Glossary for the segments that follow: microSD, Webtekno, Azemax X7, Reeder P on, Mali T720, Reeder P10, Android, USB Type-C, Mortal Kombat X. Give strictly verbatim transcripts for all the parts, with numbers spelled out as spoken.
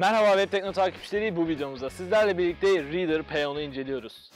Merhaba Webtekno takipçileri, bu videomuzda sizlerle birlikte Reeder P onu inceliyoruz.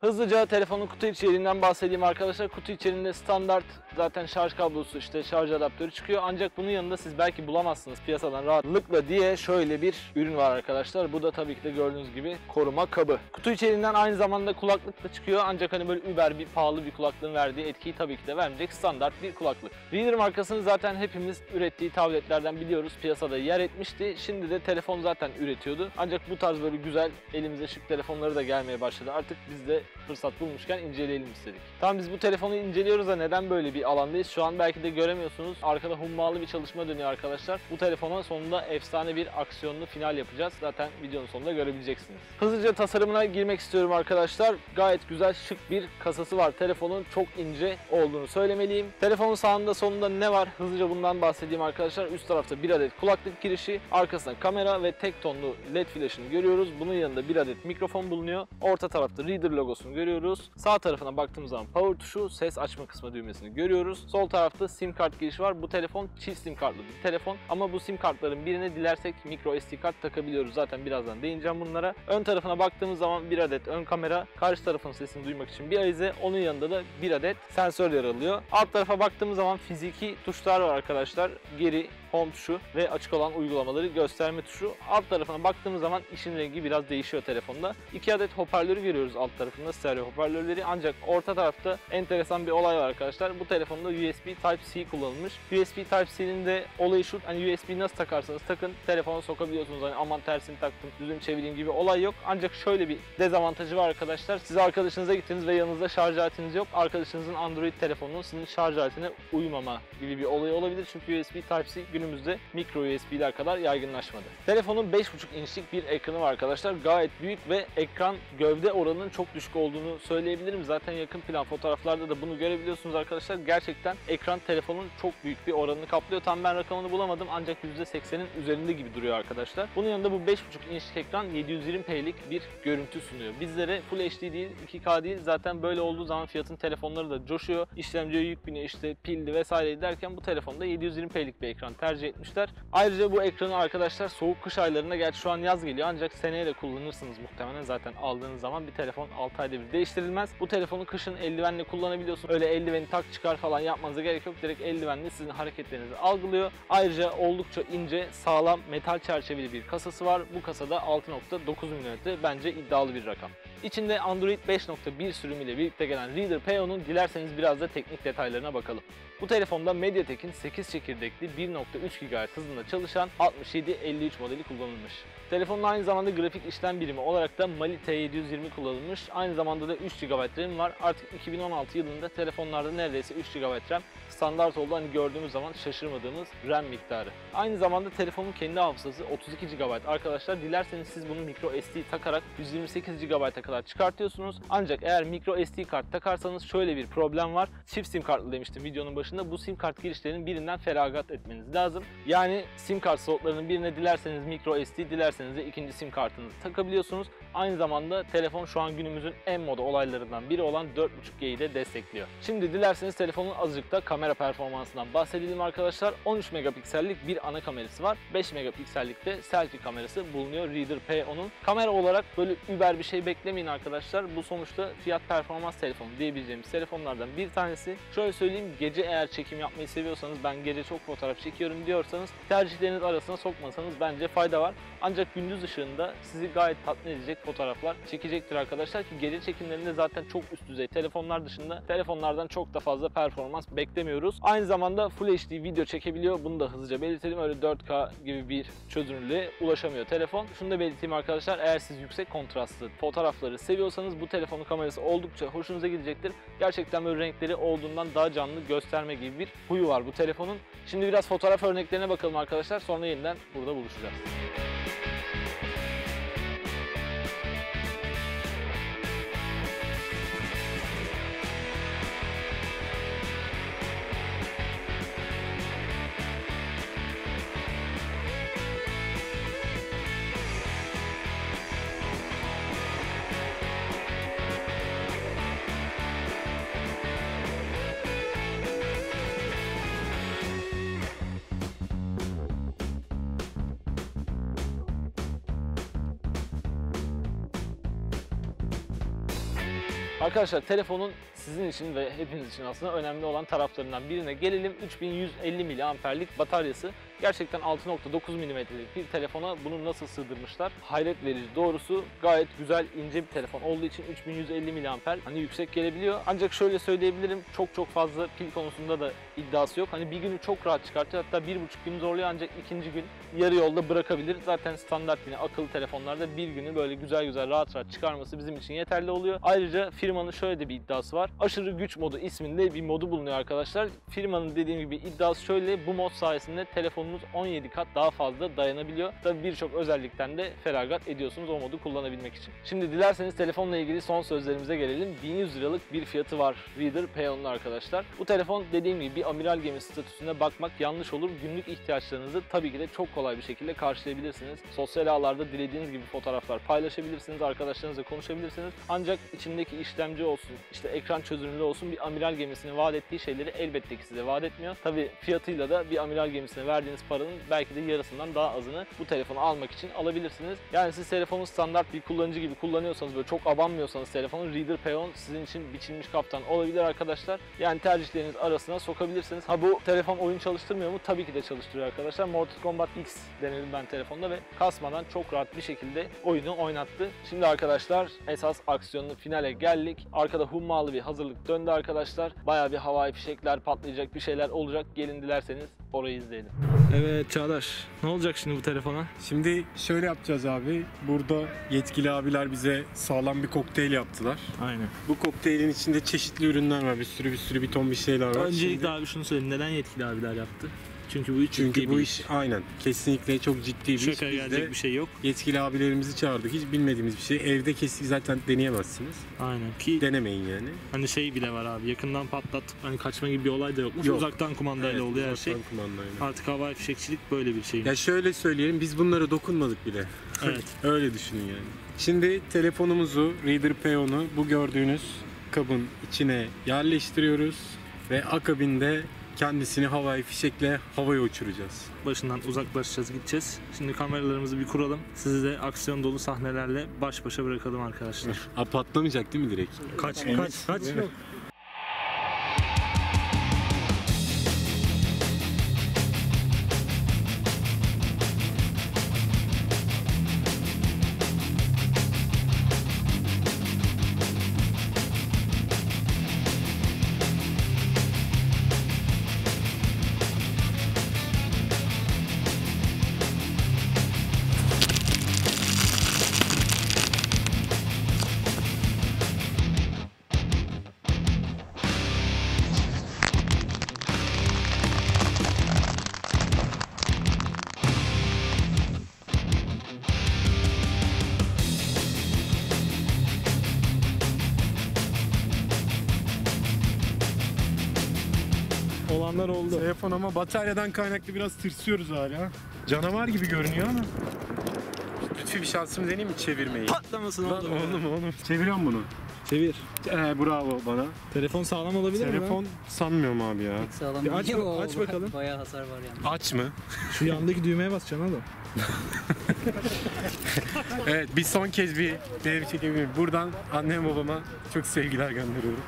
Hızlıca telefonun kutu içeriğinden bahsedeyim arkadaşlar. Kutu içeriğinde standart zaten şarj kablosu, işte şarj adaptörü çıkıyor. Ancak bunun yanında siz belki bulamazsınız piyasadan rahatlıkla diye şöyle bir ürün var arkadaşlar. Bu da tabii ki de gördüğünüz gibi koruma kabı. Kutu içeriğinden aynı zamanda kulaklık da çıkıyor. Ancak hani böyle über bir pahalı bir kulaklığın verdiği etkiyi tabii ki de vermeyecek standart bir kulaklık. Reeder markasını zaten hepimiz ürettiği tabletlerden biliyoruz. Piyasada yer etmişti. Şimdi de telefon zaten üretiyordu. Ancak bu tarz böyle güzel elimize şık telefonları da gelmeye başladı. Artık biz de fırsat bulmuşken inceleyelim istedik. Tam biz bu telefonu inceliyoruz da neden böyle bir alandayız? Şu an belki de göremiyorsunuz. Arkada hummalı bir çalışma dönüyor arkadaşlar. Bu telefonun sonunda efsane bir aksiyonlu final yapacağız. Zaten videonun sonunda görebileceksiniz. Hızlıca tasarımına girmek istiyorum arkadaşlar. Gayet güzel, şık bir kasası var. Telefonun çok ince olduğunu söylemeliyim. Telefonun sağında sonunda ne var? Hızlıca bundan bahsedeyim arkadaşlar. Üst tarafta bir adet kulaklık girişi, arkasında kamera ve tek tonlu led flaşını görüyoruz. Bunun yanında bir adet mikrofon bulunuyor. Orta tarafta Reeder logosu görüyoruz. Sağ tarafına baktığımız zaman power tuşu, ses açma kısmı düğmesini görüyoruz. Sol tarafta sim kart girişi var. Bu telefon çift sim kartlı bir telefon ama bu sim kartların birine dilersek micro S D kart takabiliyoruz. Zaten birazdan değineceğim bunlara. Ön tarafına baktığımız zaman bir adet ön kamera, karşı tarafın sesini duymak için bir avize, onun yanında da bir adet sensör yer alıyor. Alt tarafa baktığımız zaman fiziki tuşlar var arkadaşlar. Geri, home tuşu ve açık olan uygulamaları gösterme tuşu. Alt tarafına baktığımız zaman işin rengi biraz değişiyor telefonda. İki adet hoparlörü görüyoruz alt tarafında. Stereo hoparlörleri. Ancak orta tarafta enteresan bir olay var arkadaşlar. Bu telefonda U S B Type-C kullanılmış. U S B Type-C'nin de olayı şu, hani U S B nasıl takarsanız takın telefona sokabiliyorsunuz. Hani aman tersini taktım, düzünü çevireyim gibi olay yok. Ancak şöyle bir dezavantajı var arkadaşlar. Siz arkadaşınıza gittiniz ve yanınızda şarj aletiniz yok. Arkadaşınızın Android telefonunun sizin şarj aletine uymama gibi bir olay olabilir. Çünkü U S B Type-C günümüzde mikro U S B'ler kadar yaygınlaşmadı. Telefonun beş buçuk inçlik bir ekranı var arkadaşlar. Gayet büyük ve ekran gövde oranının çok düşük olduğunu söyleyebilirim. Zaten yakın plan fotoğraflarda da bunu görebiliyorsunuz arkadaşlar. Gerçekten ekran telefonun çok büyük bir oranını kaplıyor. Tam ben rakamını bulamadım ancak yüzde seksenin üzerinde gibi duruyor arkadaşlar. Bunun yanında bu beş buçuk inçlik ekran yedi yüz yirmi pi'lik bir görüntü sunuyor. Bizlere Full H D değil, iki K değil. Zaten böyle olduğu zaman fiyatın telefonları da coşuyor. İşlemciye yük biniyor, işte pildi vesaire derken bu telefonda yedi yüz yirmi pi'lik bir ekran tercih etmişler. Ayrıca bu ekranı arkadaşlar soğuk kış aylarında, gerçi şu an yaz geliyor ancak seneye de kullanırsınız muhtemelen. Zaten aldığınız zaman bir telefon altı ay bir değiştirilmez. Bu telefonu kışın eldivenle kullanabiliyorsun. Öyle eldiveni tak çıkar falan yapmanıza gerek yok. Direkt eldivenle sizin hareketlerinizi algılıyor. Ayrıca oldukça ince, sağlam, metal çerçeveli bir kasası var. Bu kasada altı nokta dokuz milimetre, bence iddialı bir rakam. İçinde Android beş nokta bir sürümüyle birlikte gelen Reeder P onun dilerseniz biraz da teknik detaylarına bakalım. Bu telefonda MediaTek'in sekiz çekirdekli bir nokta üç gigahertz hızında çalışan altmış yedi elli üç modeli kullanılmış. Telefonun aynı zamanda grafik işlem birimi olarak da Mali T yedi yüz yirmi kullanılmış. Aynı zamanda da üç gigabayt RAM var. Artık iki bin on altı yılında telefonlarda neredeyse üç gigabayt RAM standart oldu. Hani gördüğümüz zaman şaşırmadığımız RAM miktarı. Aynı zamanda telefonun kendi hafızası otuz iki gigabayt arkadaşlar. Dilerseniz siz bunu microSD takarak yüz yirmi sekiz gigabayt'a kadar çıkartıyorsunuz. Ancak eğer microSD kart takarsanız şöyle bir problem var. Çift sim kartlı demiştim videonun başında. Bu sim kart girişlerinin birinden feragat etmeniz lazım. Yani sim kart slotlarının birine dilerseniz microSD, dilerseniz de ikinci sim kartınızı takabiliyorsunuz. Aynı zamanda telefon şu an günümüzün en moda olaylarından biri olan dört buçuk G'yi de destekliyor. Şimdi dilerseniz telefonun azıcık da kamera performansından bahsedelim arkadaşlar. on üç megapiksellik bir ana kamerası var. beş megapiksellik de selfie kamerası bulunuyor Reeder P onun. Kamera olarak böyle über bir şey beklemeyin arkadaşlar. Bu sonuçta fiyat performans telefonu diyebileceğimiz telefonlardan bir tanesi. Şöyle söyleyeyim, gece eğer çekim yapmayı seviyorsanız, ben gece çok fotoğraf çekiyorum diyorsanız tercihleriniz arasına sokmasanız bence fayda var. Ancak gündüz ışığında sizi gayet tatmin edecek fotoğraflar çekecektir arkadaşlar ki gece çekimlerinde zaten çok üst düzey telefonlar dışında telefonlardan çok da fazla performans beklemiyoruz. Aynı zamanda Full H D video çekebiliyor. Bunu da hızlıca belirtelim. Öyle dört K gibi bir çözünürlüğe ulaşamıyor telefon. Şunu da belirteyim arkadaşlar. Eğer siz yüksek kontrastlı fotoğrafları seviyorsanız bu telefonun kamerası oldukça hoşunuza gidecektir. Gerçekten böyle renkleri olduğundan daha canlı gösterme gibi bir huyu var bu telefonun. Şimdi biraz fotoğraf örneklerine bakalım arkadaşlar. Sonra yeniden burada buluşacağız. Arkadaşlar telefonun sizin için ve hepiniz için aslında önemli olan taraflarından birine gelelim. üç bin yüz elli miliamperlik bataryası. Gerçekten altı nokta dokuz milimetrelik bir telefona bunu nasıl sığdırmışlar? Hayret verici doğrusu. Gayet güzel, ince bir telefon olduğu için üç bin yüz elli miliamper hani yüksek gelebiliyor. Ancak şöyle söyleyebilirim, çok çok fazla pil konusunda da iddiası yok. Hani bir günü çok rahat çıkartıyor, hatta bir buçuk gün zorluyor ancak ikinci gün yarı yolda bırakabilir. Zaten standart yine akıllı telefonlarda bir günü böyle güzel güzel rahat rahat çıkarması bizim için yeterli oluyor. Ayrıca firmanın şöyle de bir iddiası var. Aşırı güç modu isminde bir modu bulunuyor arkadaşlar. Firmanın dediğim gibi iddiası şöyle, bu mod sayesinde telefonun on yedi kat daha fazla dayanabiliyor. Tabii birçok özellikten de feragat ediyorsunuz o modu kullanabilmek için. Şimdi dilerseniz telefonla ilgili son sözlerimize gelelim. bin yüz liralık bir fiyatı var Reeder P on arkadaşlar. Bu telefon dediğim gibi bir amiral gemi statüsüne bakmak yanlış olur. Günlük ihtiyaçlarınızı tabii ki de çok kolay bir şekilde karşılayabilirsiniz. Sosyal ağlarda dilediğiniz gibi fotoğraflar paylaşabilirsiniz, arkadaşlarınızla konuşabilirsiniz. Ancak içindeki işlemci olsun, işte ekran çözünürlüğü olsun bir amiral gemisinin vaat ettiği şeyleri elbette ki size vaat etmiyor. Tabii fiyatıyla da bir amiral gemisine verdiğiniz paranın belki de yarısından daha azını bu telefonu almak için alabilirsiniz. Yani siz telefonu standart bir kullanıcı gibi kullanıyorsanız, böyle çok abanmıyorsanız telefonu, Reeder P on sizin için biçilmiş kaptan olabilir arkadaşlar. Yani tercihleriniz arasına sokabilirsiniz. Ha bu telefon oyun çalıştırmıyor mu? Tabii ki de çalıştırıyor arkadaşlar. Mortal Kombat X denedim ben telefonda ve kasmadan çok rahat bir şekilde oyunu oynattı. Şimdi arkadaşlar esas aksiyonlu finale geldik. Arkada hummalı bir hazırlık döndü arkadaşlar. Bayağı bir havai fişekler patlayacak, bir şeyler olacak. Gelin dilerseniz orayı izleyelim. Evet Çağdaş, ne olacak şimdi bu telefona? Şimdi şöyle yapacağız abi, burada yetkili abiler bize sağlam bir kokteyl yaptılar. Aynen. Bu kokteylin içinde çeşitli ürünler var, bir sürü bir sürü bir ton bir şeyler var. Öncelikle şimdi... abi şunu söyleyeyim, neden yetkili abiler yaptı? Çünkü bu iş Çünkü bu iş, iş aynen kesinlikle çok ciddi bir Şaka iş. Şaka gelecek bir şey yok. Yetkili abilerimizi çağırdık, hiç bilmediğimiz bir şey. Evde kesin zaten deneyemezsiniz. Aynen ki denemeyin yani. Hani şey bile var abi, yakından patlat, hani kaçma gibi bir olay da yokmuş. Yok. Uzaktan kumandayla evet, oluyor her şey. Kumandayla. Artık havai fişekçilik böyle bir şey. Ya şöyle söyleyelim, biz bunlara dokunmadık bile. Evet. Öyle düşünün yani. Şimdi telefonumuzu, Reeder P on'u bu gördüğünüz kabın içine yerleştiriyoruz ve akabinde kendisini havai fişekle havaya uçuracağız. Başından uzaklaşacağız, gideceğiz. Şimdi kameralarımızı bir kuralım. Sizi de aksiyon dolu sahnelerle baş başa bırakalım arkadaşlar. Ha, patlamayacak değil mi direkt? Kaç, evet. kaç, kaç. Evet. Olanlar oldu. Telefon ama bataryadan kaynaklı biraz tırsıyoruz hala. Canavar gibi görünüyor ama. Lütfi bir şansımı deneyim mi çevirmeyi? Patlamasın oğlum. Oğlum oğlum. oğlum. Çeviriyorum bunu. Çevir. Ee, bravo bana. Telefon sağlam olabilir mi? Telefon sanmıyorum abi ya. Hiç sağlam değil. Aç, Yo, aç bakalım. Bayağı hasar var yani. Aç mı? Şu yandaki düğmeye basacaksın oğlum. Evet, bir son kez bir dev çekebilirim. Buradan annem babama çok sevgiler gönderiyorum.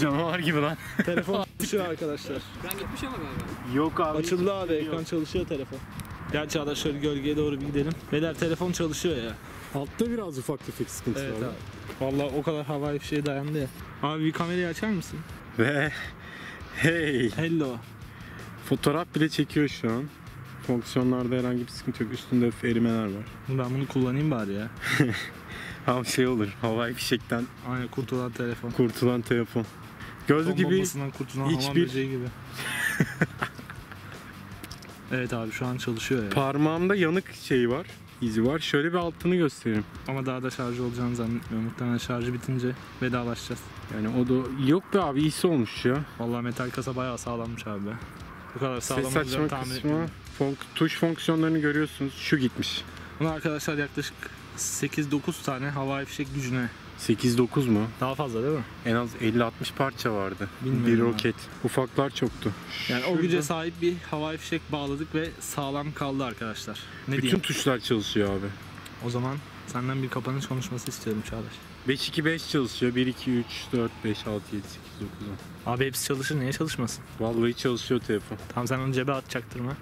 Canavar gibi lan. Telefon çalışıyor arkadaşlar. Ben gitmiş ama galiba. Yok abi. Açıldı abi, ekran yok. Çalışıyor telefon. Gel Çağdaş, şöyle gölgeye doğru bir gidelim. Beyler telefon çalışıyor ya. Altta biraz ufak tefek sıkıntı evet, var. Vallahi o kadar havai bir şeye dayandı ya. Abi bir kamerayı açar mısın? Ve hey. Hello. Fotoğraf bile çekiyor şu an. Fonksiyonlarda herhangi bir sıkıntı yok. Üstünde erimeler var. Ben bunu kullanayım bari ya. Tam şey olur, havai fişekten. Aynen, kurtulan telefon. Kurtulan telefon. Gözlü gibi, kurtulan hiçbir... gibi. Evet abi, şu an çalışıyor yani. Parmağımda yanık şeyi var, izi var. Şöyle bir altını göstereyim. Ama daha da şarj olacağını zannetmiyorum. Muhtemelen şarjı bitince vedalaşacağız. Yani o da yok be abi, iyisi olmuş ya. Vallahi metal kasa bayağı sağlammış abi. Bu kadar sağlam olacağını tahmin etmiyorum. Fonk... Tuş fonksiyonlarını görüyorsunuz, şu gitmiş. Bunu arkadaşlar yaklaşık sekiz dokuz tane havai fişek gücüne. sekiz dokuz mu? Daha fazla değil mi? En az elli altmış parça vardı. Bilmiyorum bir roket. Abi. Ufaklar çoktu. Yani şurada... o güce sahip bir havai fişek bağladık ve sağlam kaldı arkadaşlar. Ne Bütün diyeyim? Tuşlar çalışıyor abi. O zaman Senden bir kapanış konuşması istiyorum Çağdaş. beş iki beş çalışıyor. bir iki üç dört beş altı yedi sekiz dokuz on. Abi hepsi çalışır, niye çalışmasın? Vallahi çalışıyor telefon. Tamam, sen onu cebe at, çaktırma.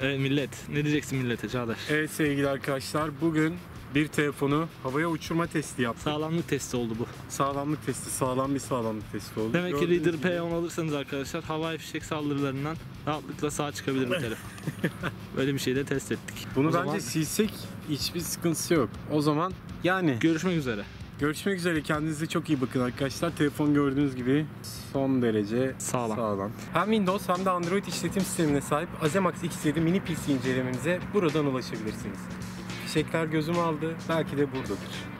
Evet millet, ne diyeceksin millete Çağdaş? Evet sevgili arkadaşlar, bugün bir telefonu havaya uçurma testi yaptık. Sağlamlık testi oldu bu. Sağlamlık testi, sağlam bir sağlamlık testi oldu. Demek ki Reeder P on alırsanız arkadaşlar, havai fişek saldırılarından rahatlıkla sağ çıkabilir bu telefon. Böyle bir şey de test ettik. Bunu o bence zaman... silsek hiçbir sıkıntısı yok. O zaman yani... Görüşmek üzere. Görüşmek üzere, kendinize çok iyi bakın arkadaşlar. Telefon gördüğünüz gibi son derece sağlam. sağlam. Hem Windows hem de Android işletim sistemine sahip Azemax X yedi mini P C incelememize buradan ulaşabilirsiniz. Fişekler gözümü aldı, belki de buradadır.